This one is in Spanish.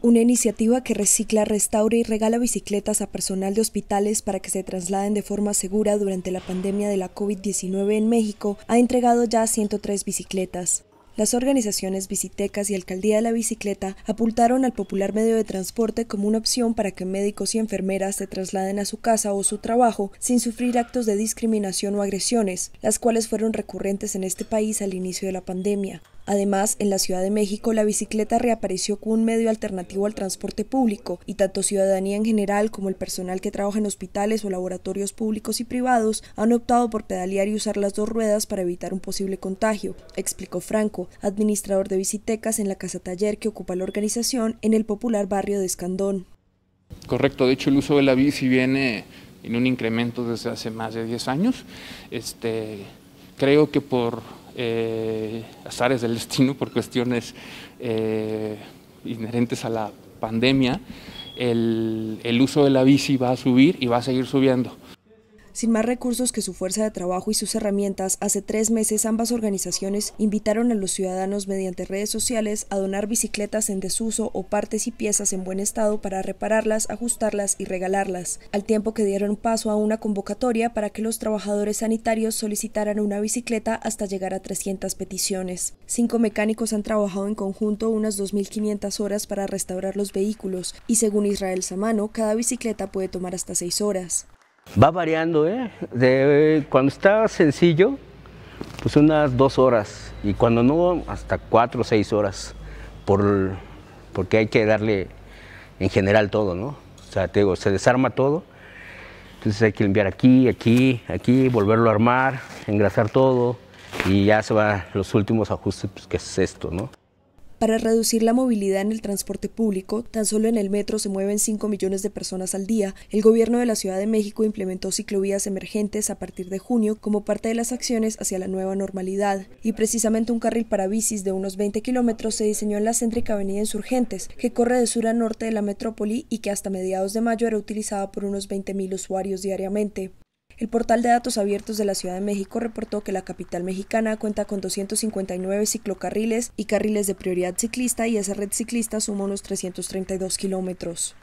Una iniciativa que recicla, restaura y regala bicicletas a personal de hospitales para que se trasladen de forma segura durante la pandemia de la COVID-19 en México ha entregado ya 103 bicicletas. Las organizaciones Bicitecas y Alcaldía de la Bicicleta apuntaron al popular medio de transporte como una opción para que médicos y enfermeras se trasladen a su casa o su trabajo sin sufrir actos de discriminación o agresiones, las cuales fueron recurrentes en este país al inicio de la pandemia. Además, en la Ciudad de México, la bicicleta reapareció como un medio alternativo al transporte público y tanto ciudadanía en general como el personal que trabaja en hospitales o laboratorios públicos y privados han optado por pedalear y usar las dos ruedas para evitar un posible contagio, explicó Franco, administrador de Bicitecas en la casa taller que ocupa la organización en el popular barrio de Escandón. Correcto, de hecho el uso de la bici viene en un incremento desde hace más de 10 años. Creo que por azares del destino, por cuestiones inherentes a la pandemia, el uso de la bici va a subir y va a seguir subiendo. Sin más recursos que su fuerza de trabajo y sus herramientas, hace 3 meses ambas organizaciones invitaron a los ciudadanos mediante redes sociales a donar bicicletas en desuso o partes y piezas en buen estado para repararlas, ajustarlas y regalarlas, al tiempo que dieron paso a una convocatoria para que los trabajadores sanitarios solicitaran una bicicleta hasta llegar a 300 peticiones. 5 mecánicos han trabajado en conjunto unas 2.500 horas para restaurar los vehículos y, según Israel Zamano, cada bicicleta puede tomar hasta 6 horas. Va variando, cuando está sencillo, pues unas 2 horas, y cuando no, hasta 4 o 6 horas, porque hay que darle en general todo, ¿no? O sea, te digo, se desarma todo, entonces hay que limpiar aquí, volverlo a armar, engrasar todo, y ya se van los últimos ajustes, pues, que es esto, ¿no? Para reducir la movilidad en el transporte público, tan solo en el metro se mueven 5 millones de personas al día. El gobierno de la Ciudad de México implementó ciclovías emergentes a partir de junio como parte de las acciones hacia la nueva normalidad. Y precisamente un carril para bicis de unos 20 kilómetros se diseñó en la céntrica avenida Insurgentes, que corre de sur a norte de la metrópoli y que hasta mediados de mayo era utilizada por unos 20.000 usuarios diariamente. El portal de datos abiertos de la Ciudad de México reportó que la capital mexicana cuenta con 259 ciclocarriles y carriles de prioridad ciclista, y esa red ciclista suma unos 332 kilómetros.